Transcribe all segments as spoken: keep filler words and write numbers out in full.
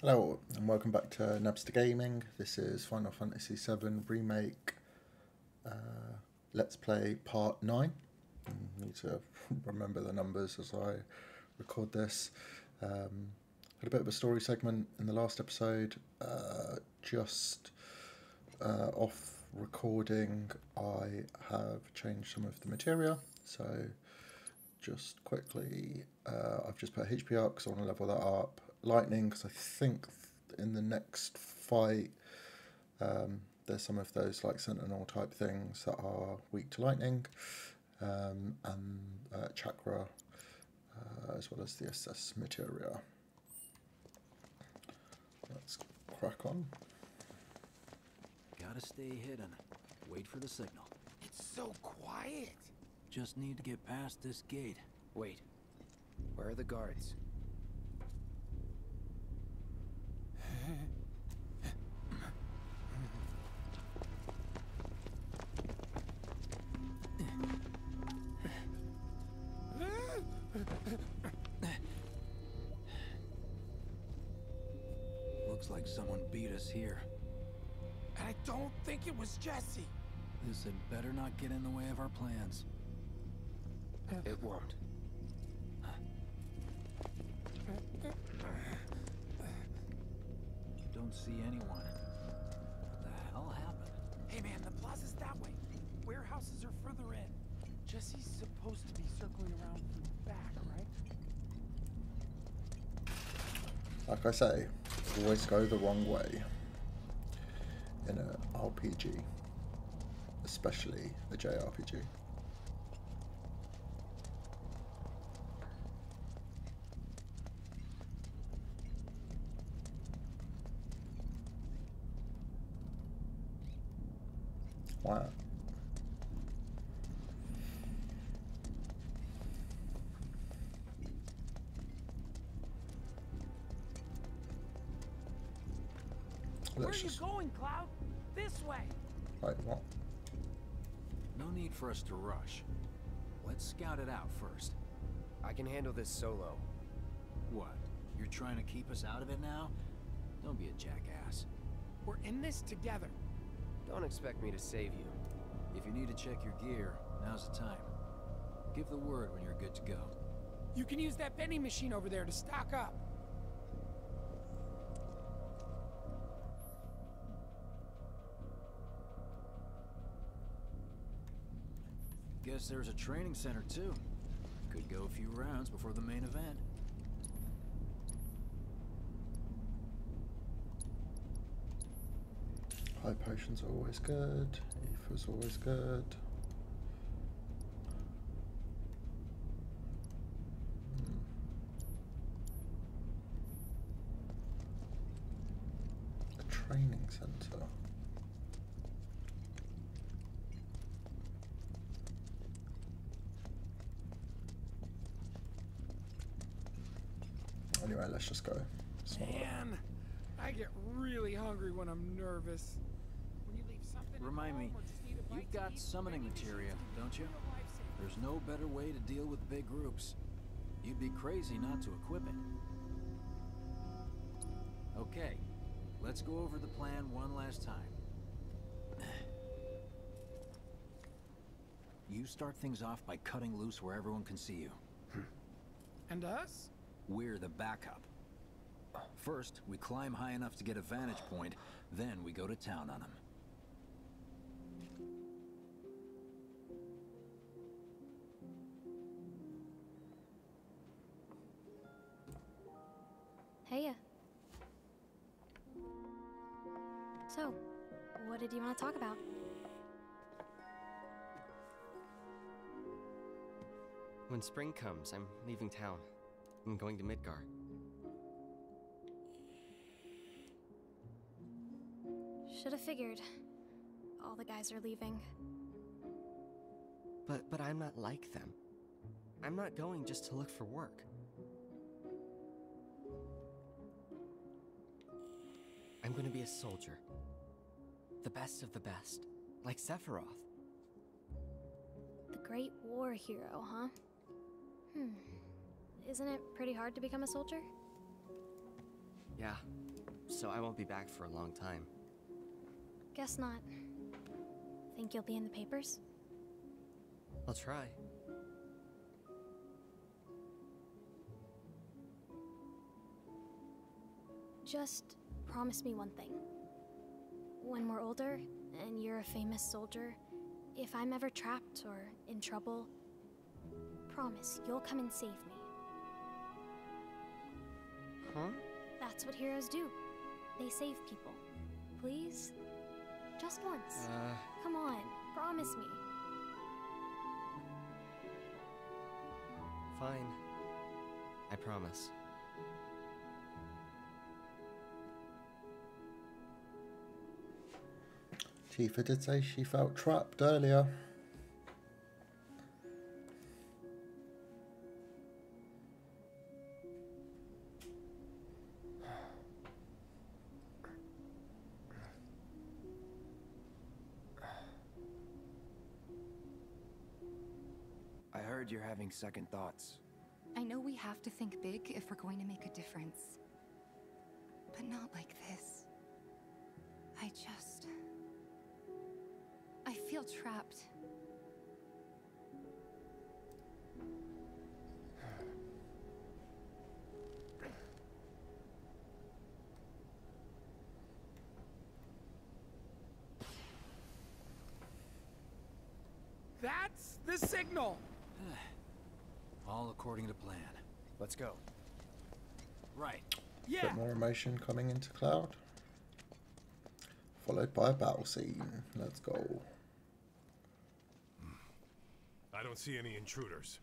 Hello and welcome back to Nabster Gaming. This is Final Fantasy seven Remake uh, Let's Play Part nine. I need to remember the numbers as I record this. Um, had a bit of a story segment in the last episode. Uh, just uh, off recording I have changed some of the material, so just quickly uh, I've just put H P up because I want to level that up. Lightning, because I think in the next fight um, there's some of those like sentinel type things that are weak to lightning, um, and uh, chakra, uh, as well as the S S materia. Let's crack on. Gotta stay hidden, wait for the signal. It's so quiet. Just need to get past this gate. Wait, where are the guards? Looks like someone beat us here. And I don't think it was Jesse. This had better not get in the way of our plans. It won't. See anyone. What the hell happened? Hey man, the plaza's that way. Warehouses are further in. Jesse's supposed to be circling around from the back, right? Like I say, always go the wrong way in an R P G, especially a J R P G. Wow. Where are you going, Cloud? This way. Right, what? No need for us to rush. Let's scout it out first. I can handle this solo. What? You're trying to keep us out of it now? Don't be a jackass. We're in this together. Don't expect me to save you. If you need to check your gear, now's the time. Give the word when you're good to go. You can use that vending machine over there to stock up. Guess there's a training center too. Could go a few rounds before the main event. High potions are always good, E T H is always good. Hmm. A training centre. Anyway, let's just go. Man, I get really hungry when I'm nervous. Remind me, you've got summoning materia, don't you? There's no better way to deal with big groups. You'd be crazy not to equip it. Okay, let's go over the plan one last time. You start things off by cutting loose where everyone can see you. And us? We're the backup. First, we climb high enough to get a vantage point, then we go to town on them. Heya. So, what did you want to talk about? When spring comes, I'm leaving town. I'm going to Midgar. Should have figured. All the guys are leaving. But, but I'm not like them. I'm not going just to look for work. I'm going to be a soldier. The best of the best. Like Sephiroth. The great war hero, huh? Hmm. Isn't it pretty hard to become a soldier? Yeah, so I won't be back for a long time. Guess not. Think you'll be in the papers? I'll try. Just promise me one thing. When we're older, and you're a famous soldier, if I'm ever trapped or in trouble, promise you'll come and save me. Huh? That's what heroes do. They save people. Please? Just once. Uh... Come on, promise me. Fine. I promise. Tifa did say she felt trapped earlier. I heard you're having second thoughts. I know we have to think big if we're going to make a difference. But not like this. I just... I feel trapped. That's the signal. All according to plan. Let's go. Right. Yeah. Bit more emotion coming into Cloud. Followed by a battle scene. Let's go. I don't see any intruders.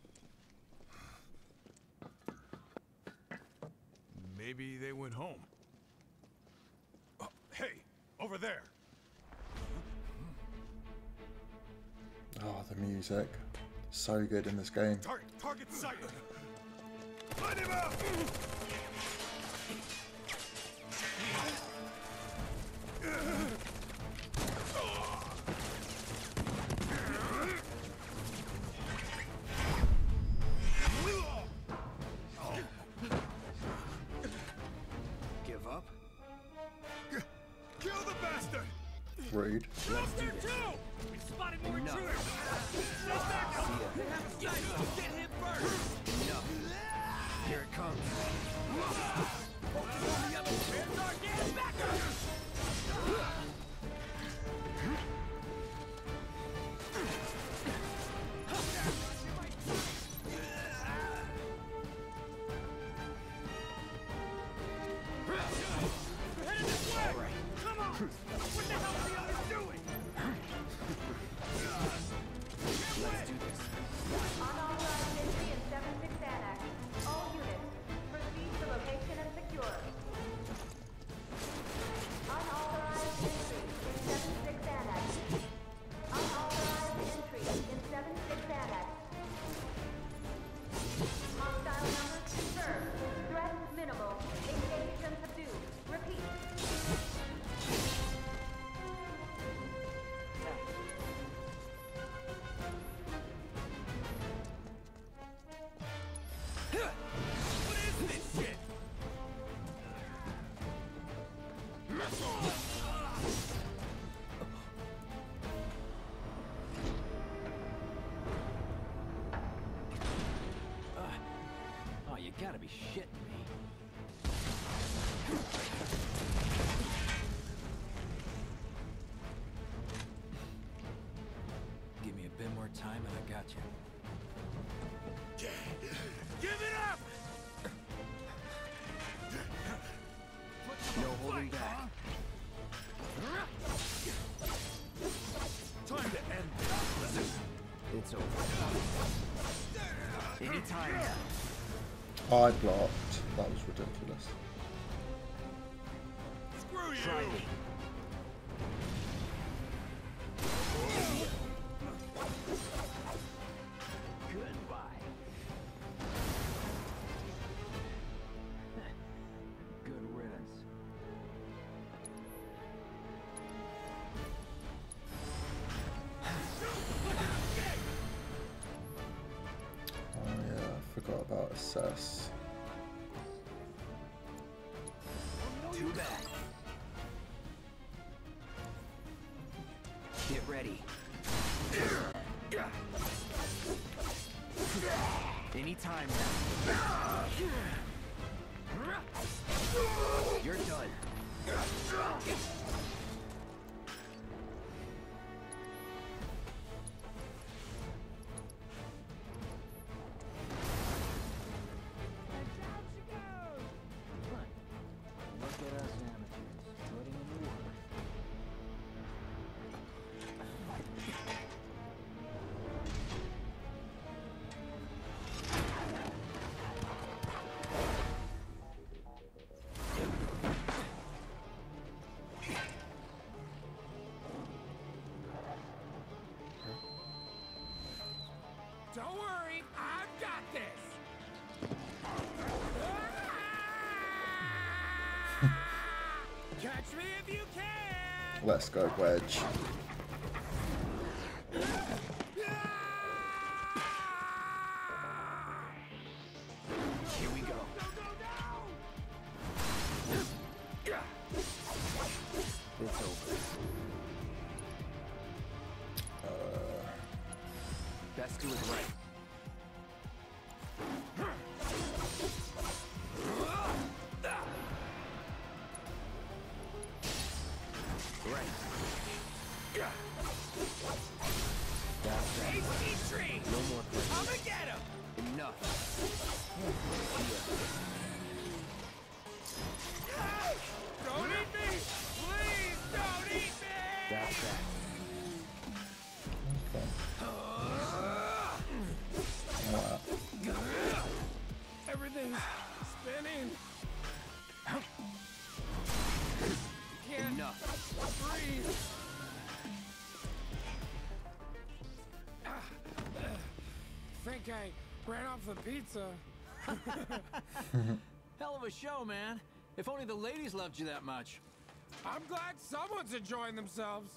Maybe they went home. Oh, hey, over there. Oh, the music. So good in this game. Target, target sight. Light him up. Gotta be shitting me. Give me a bit more time and I got you. Give it up! No holding back. Time to end this. It's over. Anytime now. I blocked. That was ridiculous. Screw you! Goodbye. Good riddance. Oh yeah, I forgot about Assess. Too bad. ready. Any time now. You're done. Don't worry, I've got this. Catch me if you can. Let's go, Wedge. Here we go. It's over. Best do it right. I ran off the pizza. Hell of a show, man. If only the ladies loved you that much. I'm glad someone's enjoying themselves.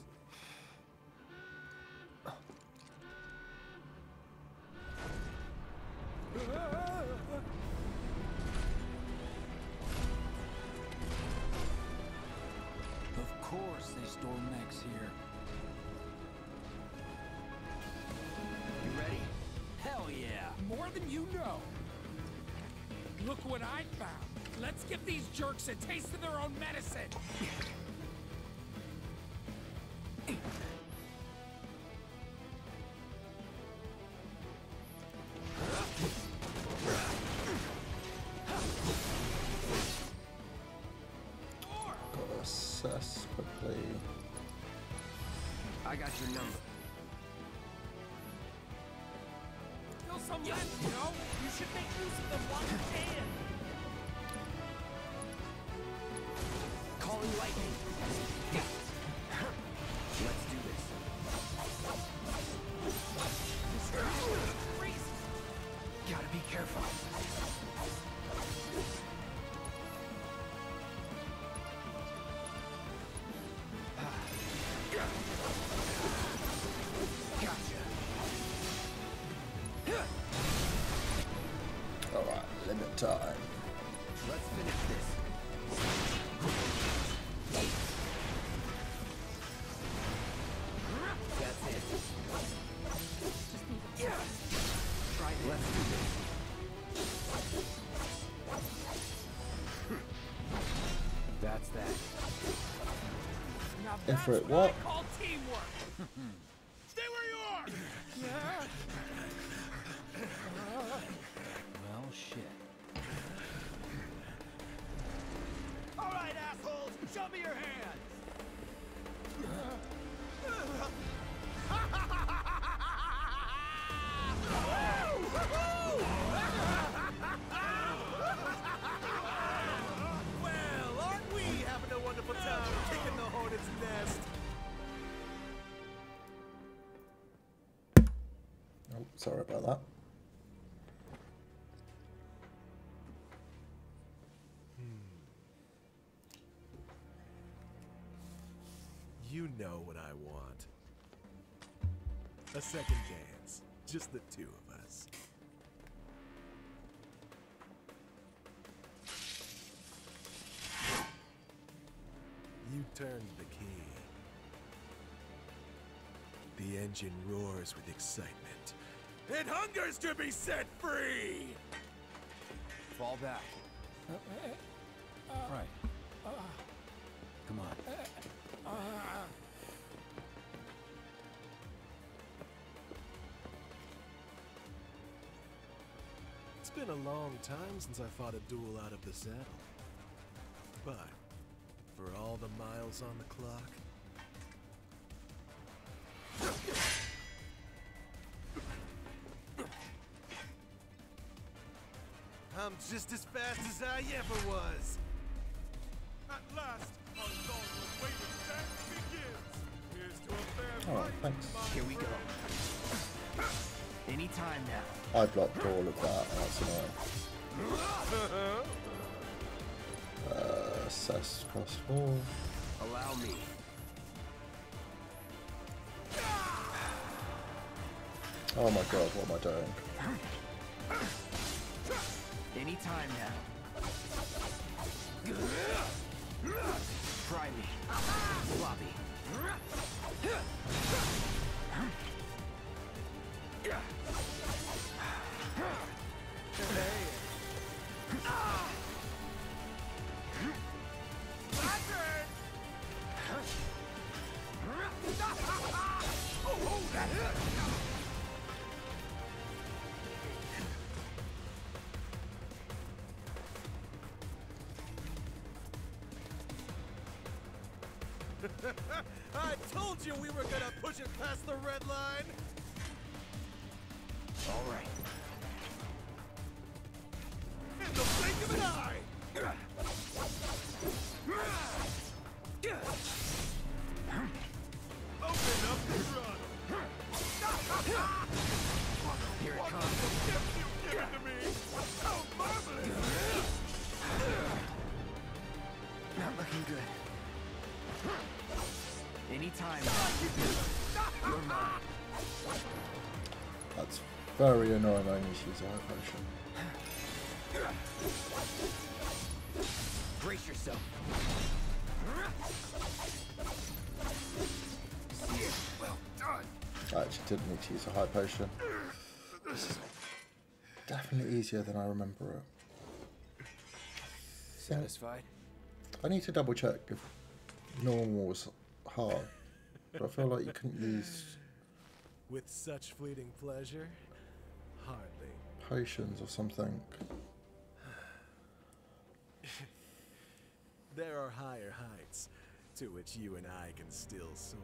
Of course they store mechs here. More than you know. Look what I found. Let's give these jerks a taste of their own medicine. Gotta assess quickly. I got your number. Some left, you know? You should make use of the one can. Calling lightning. Let's do this. This girl is crazy. Gotta be careful. Time. Let's finish this. That's it. Just need to try this. Let's do this. That's that. Now that's Effort, what? What I call teamwork. Stay where you are. Yeah. Well, shit. Show me your hands! Well, aren't we having a wonderful time kicking the hornet's nest? Oh, sorry about that. You know what I want. A second dance. Just the two of us. You turned the key. The engine roars with excitement. It hungers to be set free! Fall back. Uh, uh, right. Uh, Come on. Uh, uh, it's been a long time since I fought a duel out of the saddle. But, for all the miles on the clock, I'm just as fast as I ever was. At last, our long-awaited dance begins. Here's to a fair oh, fight. Thanks. Here we go. Any time now. I blocked all of that. That's annoying. Uh, Sass cross four. Allow me. Oh my god, what am I doing? Any time now. Try me. Floppy. Oh, that hurt! I told you we were gonna push it past the red line. All right. In the blink of an eye. Open up the throttle. Here it comes. You've given to me. So marvelous. Not looking good. Anytime. That's very annoying when you use eye potion. Brace yourself. Well done. I actually didn't need to use a high potion. This is definitely easier than I remember it. Satisfied? I need to double check if normal was hard, but I feel like you couldn't use with such fleeting pleasure hardly potions or something. There are higher heights to which you and I can still soar.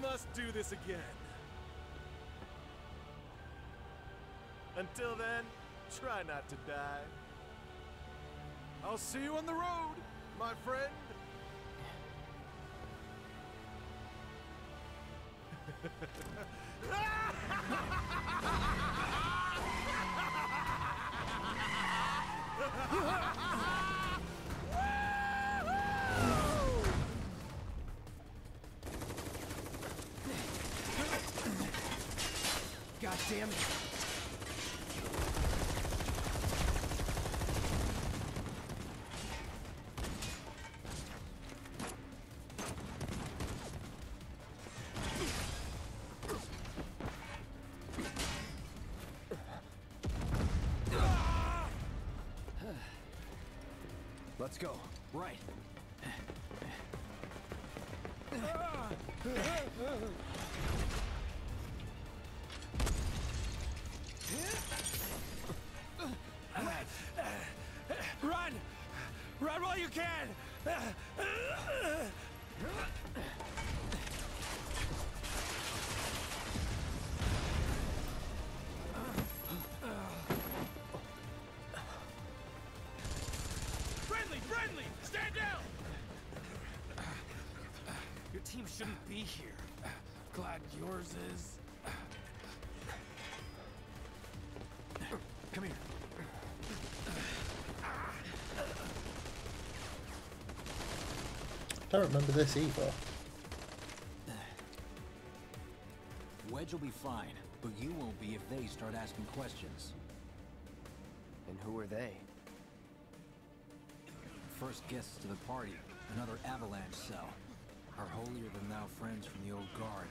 Must do this again. Until then, try not to die. I'll see you on the road, my friend. Damn it. Let's go. Right. Run! Run while you can! team shouldn't be here. Glad yours is. Come here. Don't remember this either. Wedge will be fine, but you won't be if they start asking questions. And who are they? First guests to the party, another Avalanche cell. Our holier-than-thou friends from the old guard.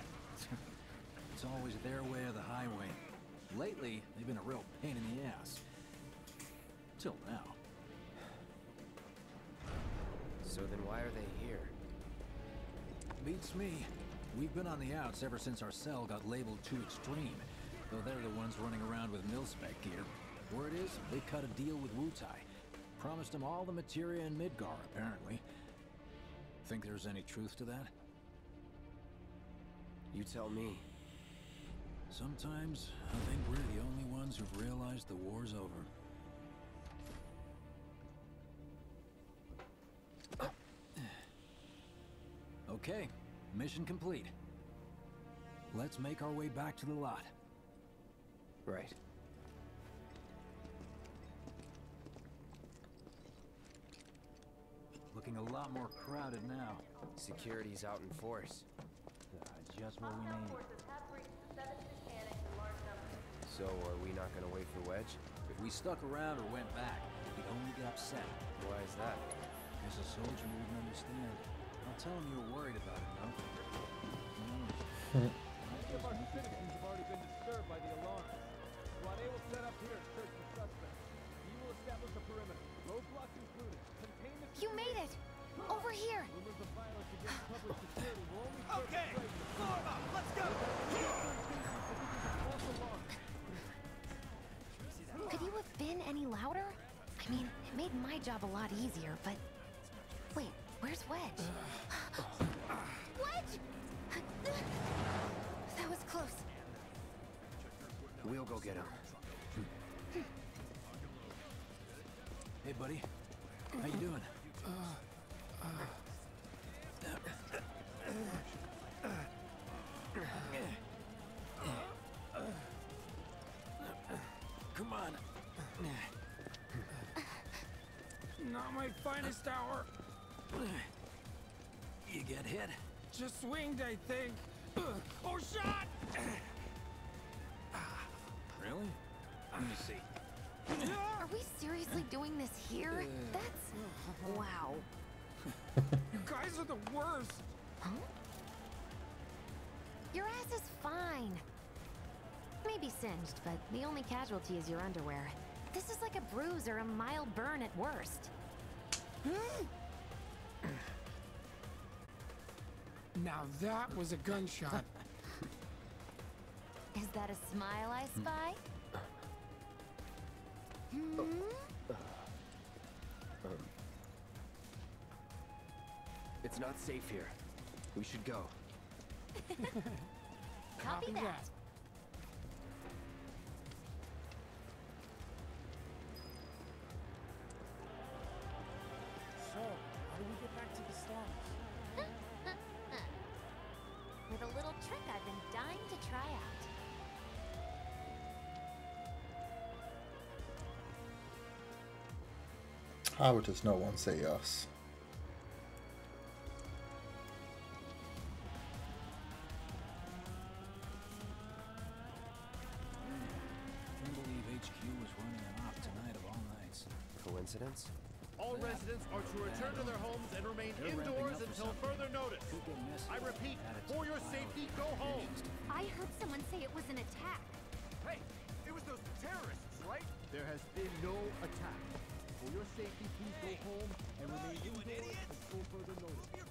It's always their way or the highway. Lately, they've been a real pain in the ass. Till now. So then why are they here? Beats me. We've been on the outs ever since our cell got labeled too extreme. Though they're the ones running around with mil-spec gear. Word is, they cut a deal with Wutai. Promised them all the materia in Midgar, apparently. Think there's any truth to that? You tell me. Sometimes, I think we're the only ones who've realized the war's over. Okay, mission complete. Let's make our way back to the lot. Right. Looking a lot more crowded now. Security's out in force. Uh, just what we need. So are we not gonna wait for Wedge? If we stuck around or went back, we'd only get upset. Why is that? As a soldier, you wouldn't understand. I'll tell him you were worried about it, no? Mm. Many of our citizens have already been disturbed by the alarm. Wade will set up here and search the suspect. He will establish a perimeter, roadblocks included. Contain the you made it! Over here! Rumors of violence against public security will only serve okay! Form up! Let's go! Could you have been any louder? I mean, it made my job a lot easier, but... Wait. Where's Wedge? Wedge! That was close. We'll go get him. Hey, buddy. How you doing? Uh, uh, Come on. Not my finest hour. You get hit? Just swinged, I think. Oh, shot! Really? Let me see. Are we seriously doing this here? That's... wow. You guys are the worst! Huh? Your ass is fine. Maybe singed, but the only casualty is your underwear. This is like a bruise or a mild burn at worst. Now that was a gunshot. Is that a smile I spy? Hmm? It's not safe here. We should go. Copy that. that. So, how do we get back to the slums? With a little trick I've been dying to try out. How does no one see us? I believe H Q was running an op tonight of all nights. Coincidence? All residents are to return to their homes and remain indoors until further notice. I repeat, for your safety, go home. I heard someone say it was an attack. Hey, it was those terrorists, right? There has been no attack. For your safety, please go home and remain indoors until further notice. An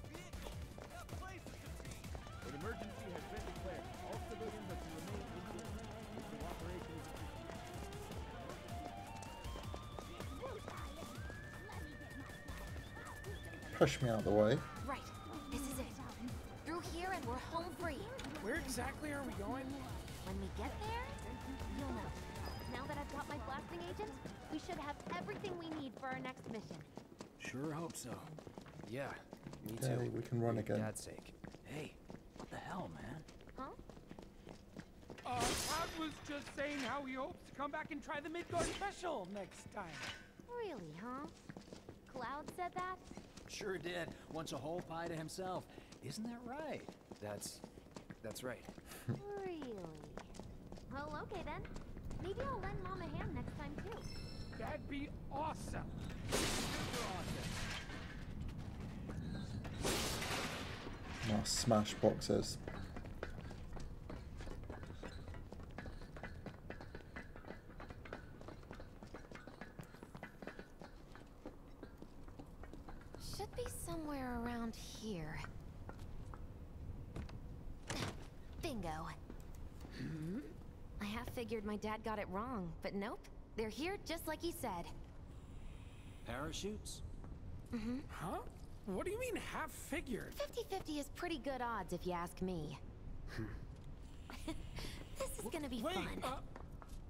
emergency has been declared. All civilians have to remain indoors. With cooperation is push me out of the way. Right. This is it. Through here and we're home free. Where exactly are we going? When we get there, you'll know. Now that I've got my blasting agent, we should have everything we need for our next mission. Sure hope so. Yeah. Me too. Okay, we can run again. For God's sake. Hey, Uh, Cloud was just saying how he hopes to come back and try the Midgar special next time. Really, huh? Cloud said that? Sure did. Wants a whole pie to himself. Isn't that right? That's... that's right. Really? Well, okay then. Maybe I'll lend Mom a hand next time, too. That'd be awesome. Super awesome. Nice smash boxes. Should be somewhere around here. Bingo. Hmm? I half figured my dad got it wrong, but nope. They're here just like he said. Parachutes? Mm-hmm. Huh? What do you mean half figured? fifty fifty is pretty good odds if you ask me. This is w gonna be wait, fun. Uh,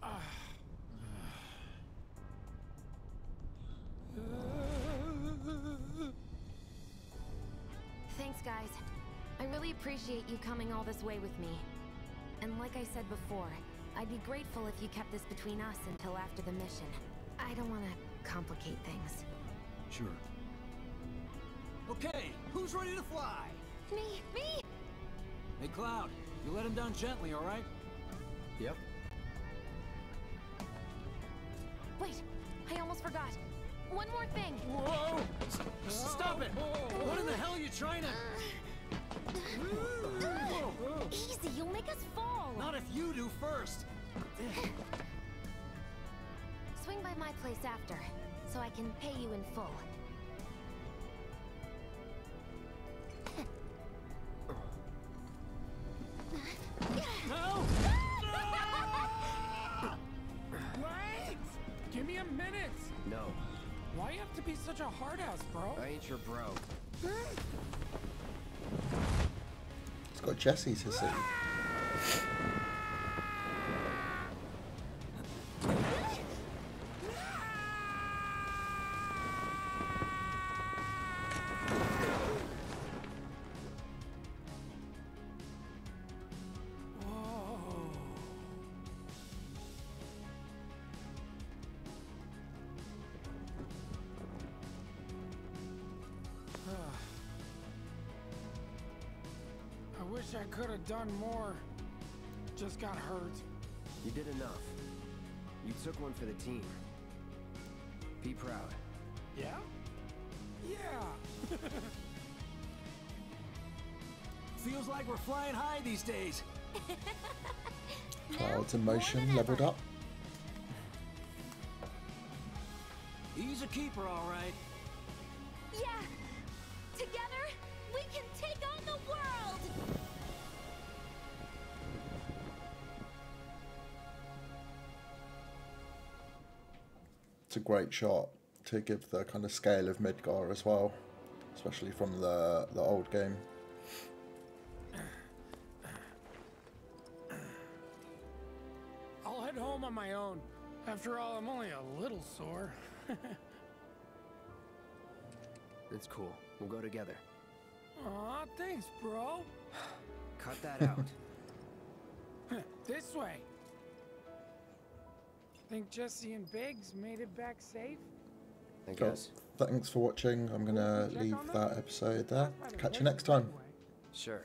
uh, uh, Thanks, guys. I really appreciate you coming all this way with me. And like I said before, I'd be grateful if you kept this between us until after the mission. I don't want to complicate things. Sure. Okay, who's ready to fly? Me, me! Hey, Cloud, you let him down gently, all right? Yep. Wait, I almost forgot. One more thing. Whoa! S oh, stop it! Whoa. What in the hell are you trying to... Uh, Whoa. Easy, you'll make us fall! Not if you do first! Swing by my place after, so I can pay you in full. No! No! Wait! Give me a minute! No. Why you have to be such a hard ass, bro? I ain't your bro. It's got Jesse to see. I could have done more. Just got hurt. You did enough. You took one for the team. Be proud. Yeah? Yeah! Feels like we're flying high these days. Cloud's emotion leveled up. He's a keeper, all right. Yeah! Together, we can take on the world! A great shot to give the kind of scale of Midgar as well, especially from the the old game. I'll head home on my own. After all, I'm only a little sore. It's cool. We'll go together. Aw, thanks, bro. Cut that out. This way. Think Jesse and Biggs made it back safe? I guess. Thanks for watching. I'm going to leave that episode there. Catch you next time. Sure.